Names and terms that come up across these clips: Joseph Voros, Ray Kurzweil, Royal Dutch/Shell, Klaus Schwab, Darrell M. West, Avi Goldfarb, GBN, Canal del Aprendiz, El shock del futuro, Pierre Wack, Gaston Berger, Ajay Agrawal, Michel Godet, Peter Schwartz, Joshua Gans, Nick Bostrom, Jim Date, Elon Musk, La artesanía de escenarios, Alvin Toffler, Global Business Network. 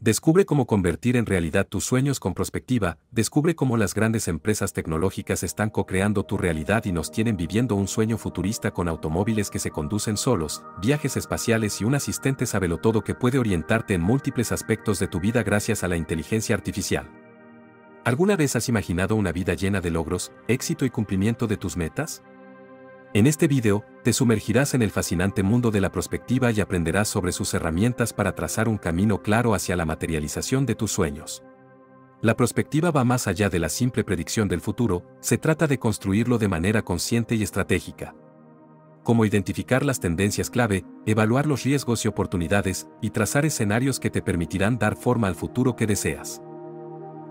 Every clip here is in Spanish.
Descubre cómo convertir en realidad tus sueños con Prospectiva, descubre cómo las grandes empresas tecnológicas están co-creando tu realidad y nos tienen viviendo un sueño futurista con automóviles que se conducen solos, viajes espaciales y un asistente sabelotodo que puede orientarte en múltiples aspectos de tu vida gracias a la inteligencia artificial. ¿Alguna vez has imaginado una vida llena de logros, éxito y cumplimiento de tus metas? En este video, te sumergirás en el fascinante mundo de la prospectiva y aprenderás sobre sus herramientas para trazar un camino claro hacia la materialización de tus sueños. La prospectiva va más allá de la simple predicción del futuro, se trata de construirlo de manera consciente y estratégica. Como identificar las tendencias clave, evaluar los riesgos y oportunidades, y trazar escenarios que te permitirán dar forma al futuro que deseas.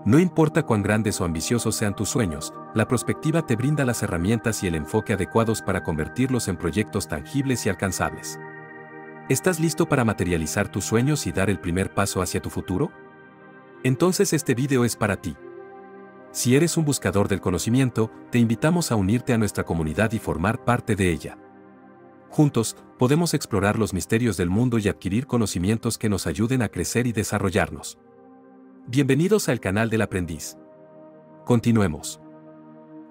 No importa cuán grandes o ambiciosos sean tus sueños, la prospectiva te brinda las herramientas y el enfoque adecuados para convertirlos en proyectos tangibles y alcanzables. ¿Estás listo para materializar tus sueños y dar el primer paso hacia tu futuro? Entonces este video es para ti. Si eres un buscador del conocimiento, te invitamos a unirte a nuestra comunidad y formar parte de ella. Juntos, podemos explorar los misterios del mundo y adquirir conocimientos que nos ayuden a crecer y desarrollarnos. Bienvenidos al Canal del Aprendiz. Continuemos.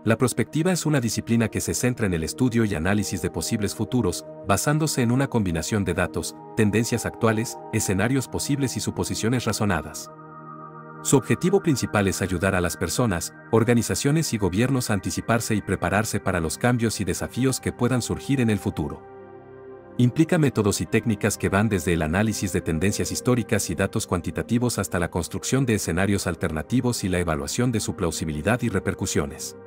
La prospectiva es una disciplina que se centra en el estudio y análisis de posibles futuros, basándose en una combinación de datos, tendencias actuales, escenarios posibles y suposiciones razonadas. Su objetivo principal es ayudar a las personas, organizaciones y gobiernos a anticiparse y prepararse para los cambios y desafíos que puedan surgir en el futuro. Implica métodos y técnicas que van desde el análisis de tendencias históricas y datos cuantitativos hasta la construcción de escenarios alternativos y la evaluación de su plausibilidad y repercusiones.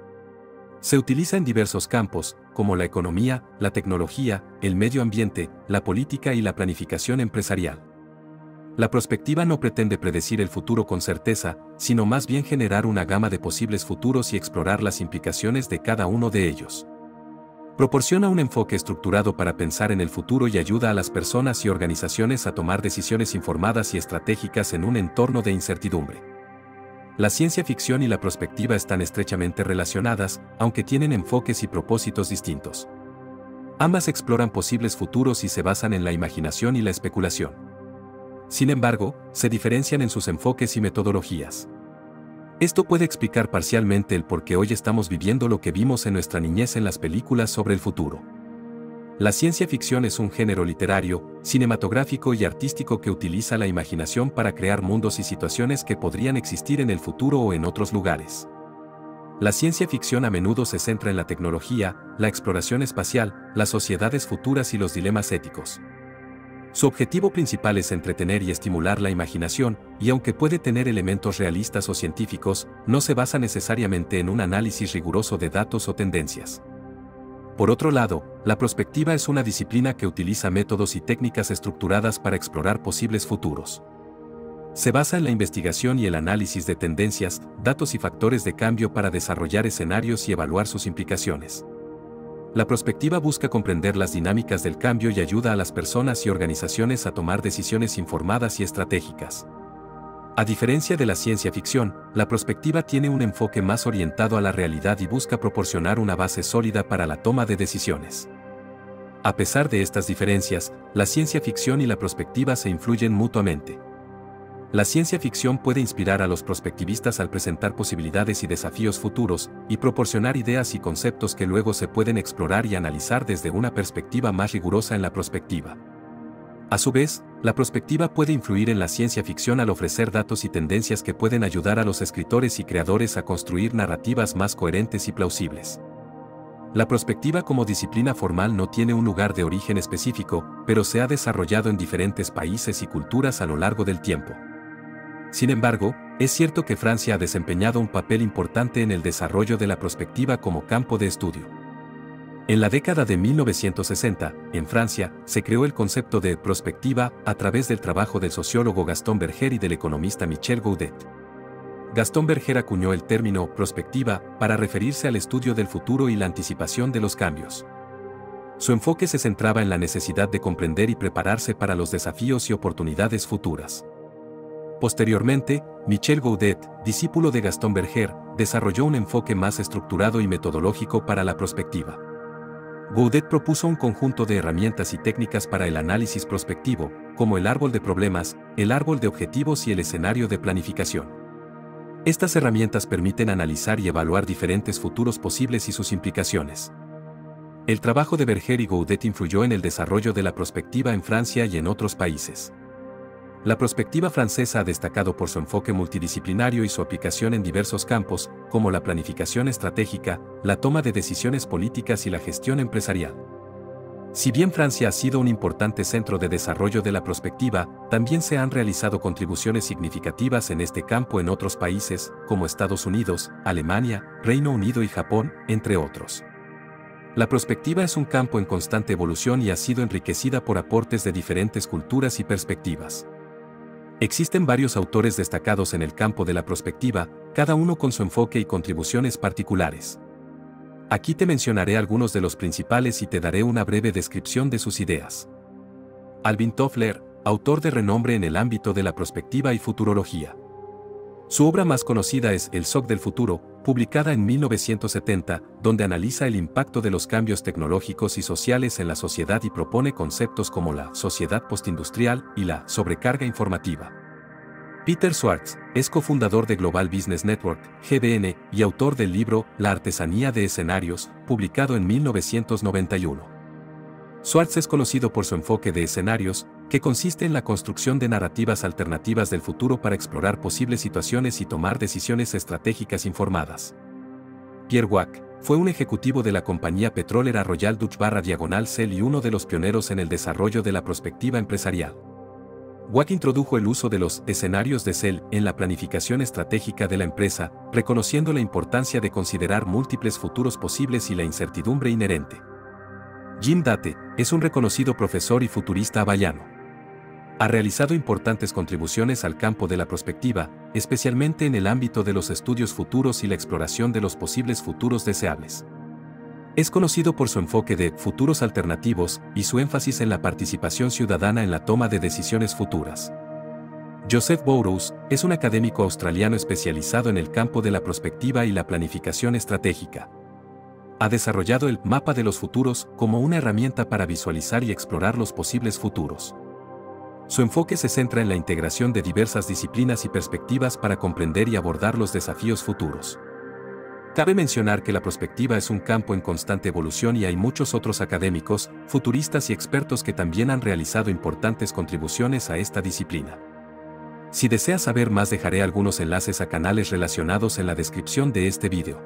Se utiliza en diversos campos, como la economía, la tecnología, el medio ambiente, la política y la planificación empresarial. La prospectiva no pretende predecir el futuro con certeza, sino más bien generar una gama de posibles futuros y explorar las implicaciones de cada uno de ellos. Proporciona un enfoque estructurado para pensar en el futuro y ayuda a las personas y organizaciones a tomar decisiones informadas y estratégicas en un entorno de incertidumbre. La ciencia ficción y la prospectiva están estrechamente relacionadas, aunque tienen enfoques y propósitos distintos. Ambas exploran posibles futuros y se basan en la imaginación y la especulación. Sin embargo, se diferencian en sus enfoques y metodologías. Esto puede explicar parcialmente el por qué hoy estamos viviendo lo que vimos en nuestra niñez en las películas sobre el futuro. La ciencia ficción es un género literario, cinematográfico y artístico que utiliza la imaginación para crear mundos y situaciones que podrían existir en el futuro o en otros lugares. La ciencia ficción a menudo se centra en la tecnología, la exploración espacial, las sociedades futuras y los dilemas éticos. Su objetivo principal es entretener y estimular la imaginación, y aunque puede tener elementos realistas o científicos, no se basa necesariamente en un análisis riguroso de datos o tendencias. Por otro lado, la prospectiva es una disciplina que utiliza métodos y técnicas estructuradas para explorar posibles futuros. Se basa en la investigación y el análisis de tendencias, datos y factores de cambio para desarrollar escenarios y evaluar sus implicaciones. La prospectiva busca comprender las dinámicas del cambio y ayuda a las personas y organizaciones a tomar decisiones informadas y estratégicas. A diferencia de la ciencia ficción, la prospectiva tiene un enfoque más orientado a la realidad y busca proporcionar una base sólida para la toma de decisiones. A pesar de estas diferencias, la ciencia ficción y la prospectiva se influyen mutuamente. La ciencia ficción puede inspirar a los prospectivistas al presentar posibilidades y desafíos futuros, y proporcionar ideas y conceptos que luego se pueden explorar y analizar desde una perspectiva más rigurosa en la prospectiva. A su vez, la prospectiva puede influir en la ciencia ficción al ofrecer datos y tendencias que pueden ayudar a los escritores y creadores a construir narrativas más coherentes y plausibles. La prospectiva como disciplina formal no tiene un lugar de origen específico, pero se ha desarrollado en diferentes países y culturas a lo largo del tiempo. Sin embargo, es cierto que Francia ha desempeñado un papel importante en el desarrollo de la prospectiva como campo de estudio. En la década de 1960, en Francia, se creó el concepto de prospectiva a través del trabajo del sociólogo Gaston Berger y del economista Michel Godet. Gaston Berger acuñó el término prospectiva para referirse al estudio del futuro y la anticipación de los cambios. Su enfoque se centraba en la necesidad de comprender y prepararse para los desafíos y oportunidades futuras. Posteriormente, Michel Godet, discípulo de Gaston Berger, desarrolló un enfoque más estructurado y metodológico para la prospectiva. Godet propuso un conjunto de herramientas y técnicas para el análisis prospectivo, como el árbol de problemas, el árbol de objetivos y el escenario de planificación. Estas herramientas permiten analizar y evaluar diferentes futuros posibles y sus implicaciones. El trabajo de Berger y Godet influyó en el desarrollo de la prospectiva en Francia y en otros países. La prospectiva francesa ha destacado por su enfoque multidisciplinario y su aplicación en diversos campos, como la planificación estratégica, la toma de decisiones políticas y la gestión empresarial. Si bien Francia ha sido un importante centro de desarrollo de la prospectiva, también se han realizado contribuciones significativas en este campo en otros países, como Estados Unidos, Alemania, Reino Unido y Japón, entre otros. La prospectiva es un campo en constante evolución y ha sido enriquecida por aportes de diferentes culturas y perspectivas. Existen varios autores destacados en el campo de la prospectiva, cada uno con su enfoque y contribuciones particulares. Aquí te mencionaré algunos de los principales y te daré una breve descripción de sus ideas. Alvin Toffler, autor de renombre en el ámbito de la prospectiva y futurología. Su obra más conocida es El shock del futuro, publicada en 1970, donde analiza el impacto de los cambios tecnológicos y sociales en la sociedad y propone conceptos como la sociedad postindustrial y la sobrecarga informativa. Peter Schwartz es cofundador de Global Business Network, GBN, y autor del libro La artesanía de escenarios, publicado en 1991. Schwartz es conocido por su enfoque de escenarios, que consiste en la construcción de narrativas alternativas del futuro para explorar posibles situaciones y tomar decisiones estratégicas informadas. Pierre Wack fue un ejecutivo de la compañía petrolera Royal Dutch/Shell y uno de los pioneros en el desarrollo de la prospectiva empresarial. Wack introdujo el uso de los escenarios de Shell en la planificación estratégica de la empresa, reconociendo la importancia de considerar múltiples futuros posibles y la incertidumbre inherente. Jim Date es un reconocido profesor y futurista havaiano. Ha realizado importantes contribuciones al campo de la prospectiva, especialmente en el ámbito de los estudios futuros y la exploración de los posibles futuros deseables. Es conocido por su enfoque de futuros alternativos y su énfasis en la participación ciudadana en la toma de decisiones futuras. Joseph Voros es un académico australiano especializado en el campo de la prospectiva y la planificación estratégica. Ha desarrollado el mapa de los futuros como una herramienta para visualizar y explorar los posibles futuros. Su enfoque se centra en la integración de diversas disciplinas y perspectivas para comprender y abordar los desafíos futuros. Cabe mencionar que la prospectiva es un campo en constante evolución y hay muchos otros académicos, futuristas y expertos que también han realizado importantes contribuciones a esta disciplina. Si deseas saber más, dejaré algunos enlaces a canales relacionados en la descripción de este vídeo.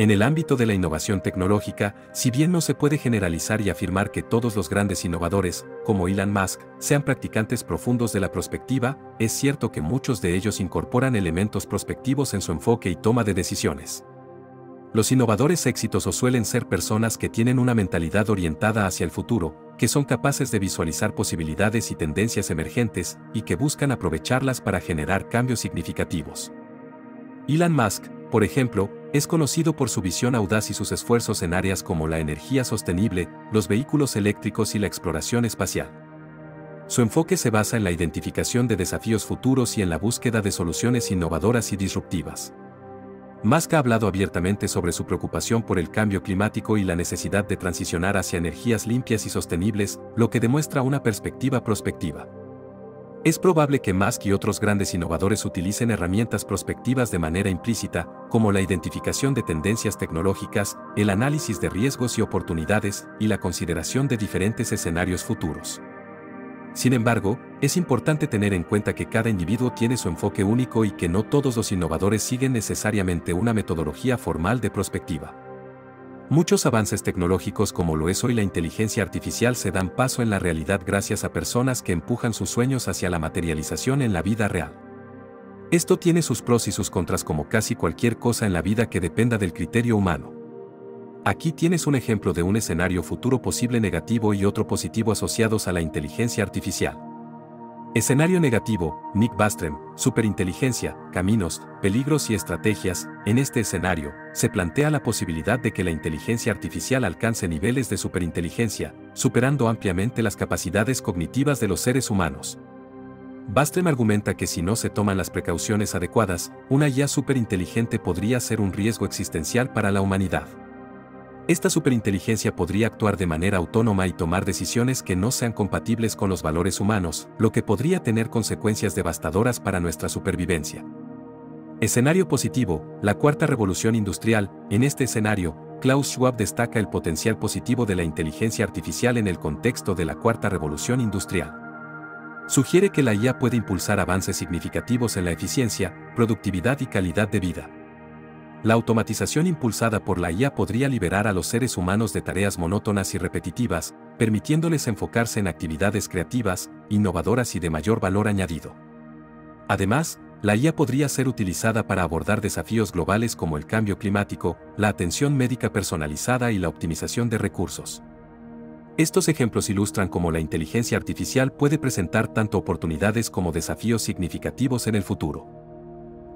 En el ámbito de la innovación tecnológica, si bien no se puede generalizar y afirmar que todos los grandes innovadores, como Elon Musk, sean practicantes profundos de la prospectiva, es cierto que muchos de ellos incorporan elementos prospectivos en su enfoque y toma de decisiones. Los innovadores exitosos suelen ser personas que tienen una mentalidad orientada hacia el futuro, que son capaces de visualizar posibilidades y tendencias emergentes, y que buscan aprovecharlas para generar cambios significativos. Elon Musk, por ejemplo, es conocido por su visión audaz y sus esfuerzos en áreas como la energía sostenible, los vehículos eléctricos y la exploración espacial. Su enfoque se basa en la identificación de desafíos futuros y en la búsqueda de soluciones innovadoras y disruptivas. Musk ha hablado abiertamente sobre su preocupación por el cambio climático y la necesidad de transicionar hacia energías limpias y sostenibles, lo que demuestra una perspectiva prospectiva. Es probable que Musk y otros grandes innovadores utilicen herramientas prospectivas de manera implícita, como la identificación de tendencias tecnológicas, el análisis de riesgos y oportunidades, y la consideración de diferentes escenarios futuros. Sin embargo, es importante tener en cuenta que cada individuo tiene su enfoque único y que no todos los innovadores siguen necesariamente una metodología formal de prospectiva. Muchos avances tecnológicos como lo es hoy la inteligencia artificial se dan paso en la realidad gracias a personas que empujan sus sueños hacia la materialización en la vida real. Esto tiene sus pros y sus contras como casi cualquier cosa en la vida que dependa del criterio humano. Aquí tienes un ejemplo de un escenario futuro posible negativo y otro positivo asociados a la inteligencia artificial. Escenario negativo, Nick Bostrom, superinteligencia, caminos, peligros y estrategias. En este escenario, se plantea la posibilidad de que la inteligencia artificial alcance niveles de superinteligencia, superando ampliamente las capacidades cognitivas de los seres humanos. Bostrom argumenta que si no se toman las precauciones adecuadas, una IA superinteligente podría ser un riesgo existencial para la humanidad. Esta superinteligencia podría actuar de manera autónoma y tomar decisiones que no sean compatibles con los valores humanos, lo que podría tener consecuencias devastadoras para nuestra supervivencia. Escenario positivo, la cuarta revolución industrial. En este escenario, Klaus Schwab destaca el potencial positivo de la inteligencia artificial en el contexto de la cuarta revolución industrial. Sugiere que la IA puede impulsar avances significativos en la eficiencia, productividad y calidad de vida. La automatización impulsada por la IA podría liberar a los seres humanos de tareas monótonas y repetitivas, permitiéndoles enfocarse en actividades creativas, innovadoras y de mayor valor añadido. Además, la IA podría ser utilizada para abordar desafíos globales como el cambio climático, la atención médica personalizada y la optimización de recursos. Estos ejemplos ilustran cómo la inteligencia artificial puede presentar tanto oportunidades como desafíos significativos en el futuro.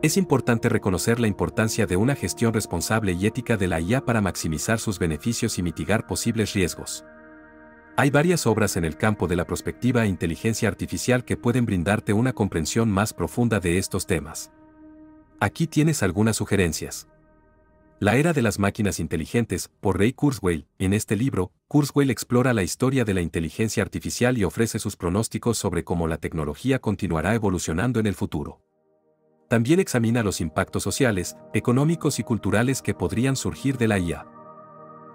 Es importante reconocer la importancia de una gestión responsable y ética de la IA para maximizar sus beneficios y mitigar posibles riesgos. Hay varias obras en el campo de la prospectiva e inteligencia artificial que pueden brindarte una comprensión más profunda de estos temas. Aquí tienes algunas sugerencias. La era de las máquinas inteligentes, por Ray Kurzweil. En este libro, Kurzweil explora la historia de la inteligencia artificial y ofrece sus pronósticos sobre cómo la tecnología continuará evolucionando en el futuro. También examina los impactos sociales, económicos y culturales que podrían surgir de la IA.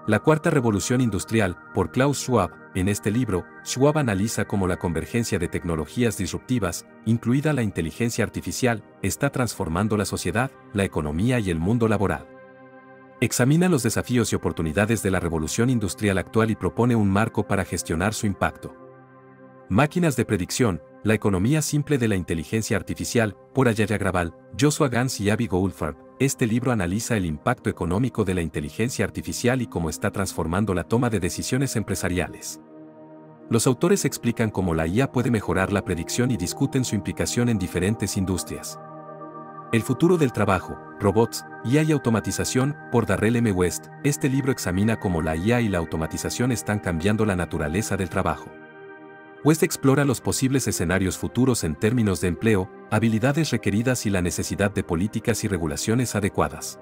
La cuarta revolución industrial, por Klaus Schwab. En este libro, Schwab analiza cómo la convergencia de tecnologías disruptivas, incluida la inteligencia artificial, está transformando la sociedad, la economía y el mundo laboral. Examina los desafíos y oportunidades de la revolución industrial actual y propone un marco para gestionar su impacto. Máquinas de predicción, la economía simple de la inteligencia artificial, por Ajay Agrawal, Joshua Gans y Avi Goldfarb. Este libro analiza el impacto económico de la inteligencia artificial y cómo está transformando la toma de decisiones empresariales. Los autores explican cómo la IA puede mejorar la predicción y discuten su implicación en diferentes industrias. El futuro del trabajo, robots, IA y automatización, por Darrell M. West. Este libro examina cómo la IA y la automatización están cambiando la naturaleza del trabajo. West explora los posibles escenarios futuros en términos de empleo, habilidades requeridas y la necesidad de políticas y regulaciones adecuadas.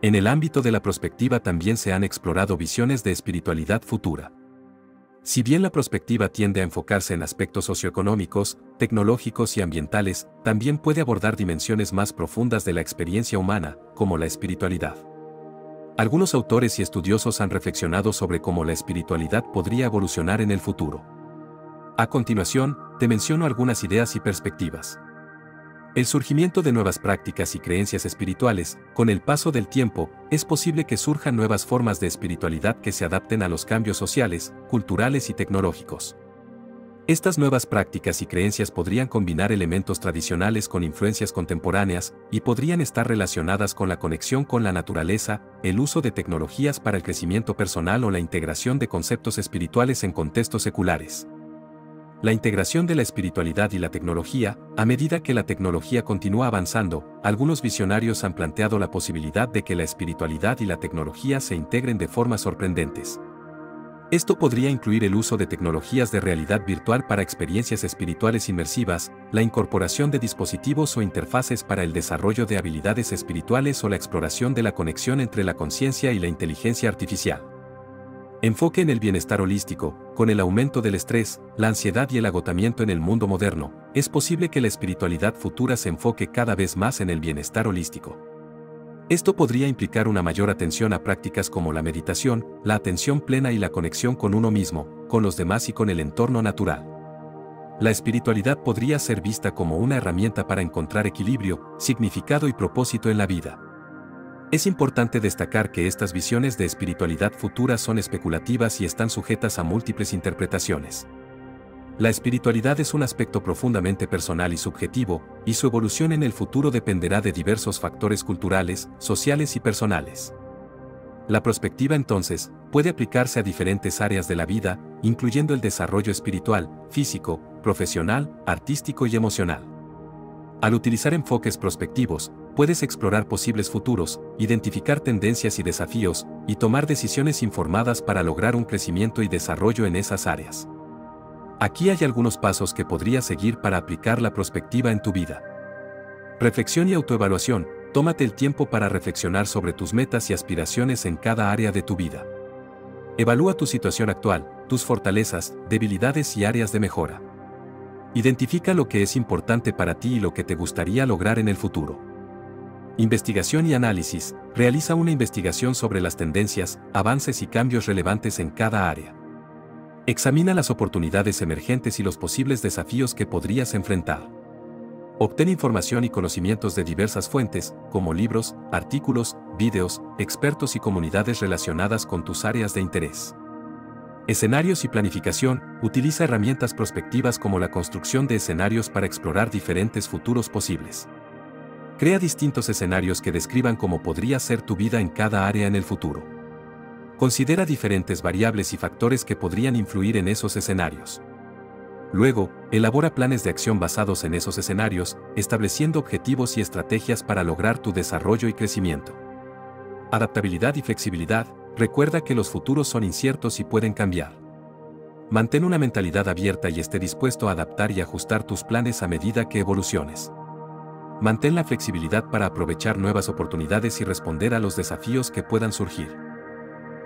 En el ámbito de la prospectiva también se han explorado visiones de espiritualidad futura. Si bien la prospectiva tiende a enfocarse en aspectos socioeconómicos, tecnológicos y ambientales, también puede abordar dimensiones más profundas de la experiencia humana, como la espiritualidad. Algunos autores y estudiosos han reflexionado sobre cómo la espiritualidad podría evolucionar en el futuro. A continuación, te menciono algunas ideas y perspectivas. El surgimiento de nuevas prácticas y creencias espirituales. Con el paso del tiempo, es posible que surjan nuevas formas de espiritualidad que se adapten a los cambios sociales, culturales y tecnológicos. Estas nuevas prácticas y creencias podrían combinar elementos tradicionales con influencias contemporáneas y podrían estar relacionadas con la conexión con la naturaleza, el uso de tecnologías para el crecimiento personal o la integración de conceptos espirituales en contextos seculares. La integración de la espiritualidad y la tecnología. A medida que la tecnología continúa avanzando, algunos visionarios han planteado la posibilidad de que la espiritualidad y la tecnología se integren de formas sorprendentes. Esto podría incluir el uso de tecnologías de realidad virtual para experiencias espirituales inmersivas, la incorporación de dispositivos o interfaces para el desarrollo de habilidades espirituales o la exploración de la conexión entre la conciencia y la inteligencia artificial. Enfoque en el bienestar holístico. Con el aumento del estrés, la ansiedad y el agotamiento en el mundo moderno, es posible que la espiritualidad futura se enfoque cada vez más en el bienestar holístico. Esto podría implicar una mayor atención a prácticas como la meditación, la atención plena y la conexión con uno mismo, con los demás y con el entorno natural. La espiritualidad podría ser vista como una herramienta para encontrar equilibrio, significado y propósito en la vida. Es importante destacar que estas visiones de espiritualidad futura son especulativas y están sujetas a múltiples interpretaciones. La espiritualidad es un aspecto profundamente personal y subjetivo, y su evolución en el futuro dependerá de diversos factores culturales, sociales y personales. La prospectiva, entonces, puede aplicarse a diferentes áreas de la vida, incluyendo el desarrollo espiritual, físico, profesional, artístico y emocional. Al utilizar enfoques prospectivos, puedes explorar posibles futuros, identificar tendencias y desafíos, y tomar decisiones informadas para lograr un crecimiento y desarrollo en esas áreas. Aquí hay algunos pasos que podrías seguir para aplicar la prospectiva en tu vida. Reflexión y autoevaluación. Tómate el tiempo para reflexionar sobre tus metas y aspiraciones en cada área de tu vida. Evalúa tu situación actual, tus fortalezas, debilidades y áreas de mejora. Identifica lo que es importante para ti y lo que te gustaría lograr en el futuro. Investigación y análisis. Realiza una investigación sobre las tendencias, avances y cambios relevantes en cada área. Examina las oportunidades emergentes y los posibles desafíos que podrías enfrentar. Obtén información y conocimientos de diversas fuentes, como libros, artículos, videos, expertos y comunidades relacionadas con tus áreas de interés. Escenarios y planificación. Utiliza herramientas prospectivas como la construcción de escenarios para explorar diferentes futuros posibles. Crea distintos escenarios que describan cómo podría ser tu vida en cada área en el futuro. Considera diferentes variables y factores que podrían influir en esos escenarios. Luego, elabora planes de acción basados en esos escenarios, estableciendo objetivos y estrategias para lograr tu desarrollo y crecimiento. Adaptabilidad y flexibilidad. Recuerda que los futuros son inciertos y pueden cambiar. Mantén una mentalidad abierta y esté dispuesto a adaptar y ajustar tus planes a medida que evoluciones. Mantén la flexibilidad para aprovechar nuevas oportunidades y responder a los desafíos que puedan surgir.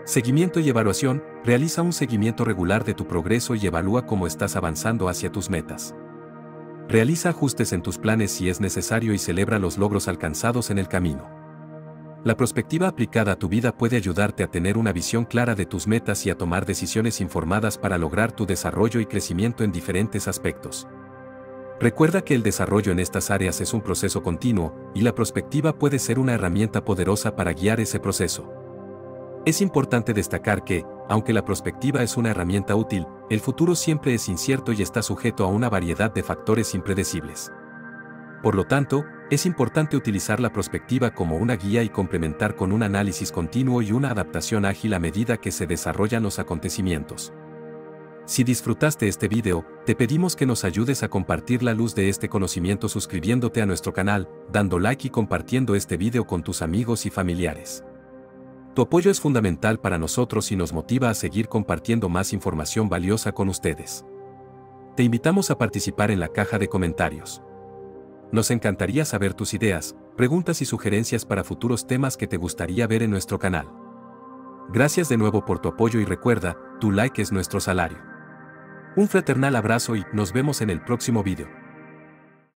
Seguimiento y evaluación. Realiza un seguimiento regular de tu progreso y evalúa cómo estás avanzando hacia tus metas. Realiza ajustes en tus planes si es necesario y celebra los logros alcanzados en el camino. La perspectiva aplicada a tu vida puede ayudarte a tener una visión clara de tus metas y a tomar decisiones informadas para lograr tu desarrollo y crecimiento en diferentes aspectos. Recuerda que el desarrollo en estas áreas es un proceso continuo, y la perspectiva puede ser una herramienta poderosa para guiar ese proceso. Es importante destacar que, aunque la perspectiva es una herramienta útil, el futuro siempre es incierto y está sujeto a una variedad de factores impredecibles. Por lo tanto, es importante utilizar la perspectiva como una guía y complementar con un análisis continuo y una adaptación ágil a medida que se desarrollan los acontecimientos. Si disfrutaste este video, te pedimos que nos ayudes a compartir la luz de este conocimiento suscribiéndote a nuestro canal, dando like y compartiendo este video con tus amigos y familiares. Tu apoyo es fundamental para nosotros y nos motiva a seguir compartiendo más información valiosa con ustedes. Te invitamos a participar en la caja de comentarios. Nos encantaría saber tus ideas, preguntas y sugerencias para futuros temas que te gustaría ver en nuestro canal. Gracias de nuevo por tu apoyo y recuerda, tu like es nuestro salario. Un fraternal abrazo y nos vemos en el próximo video.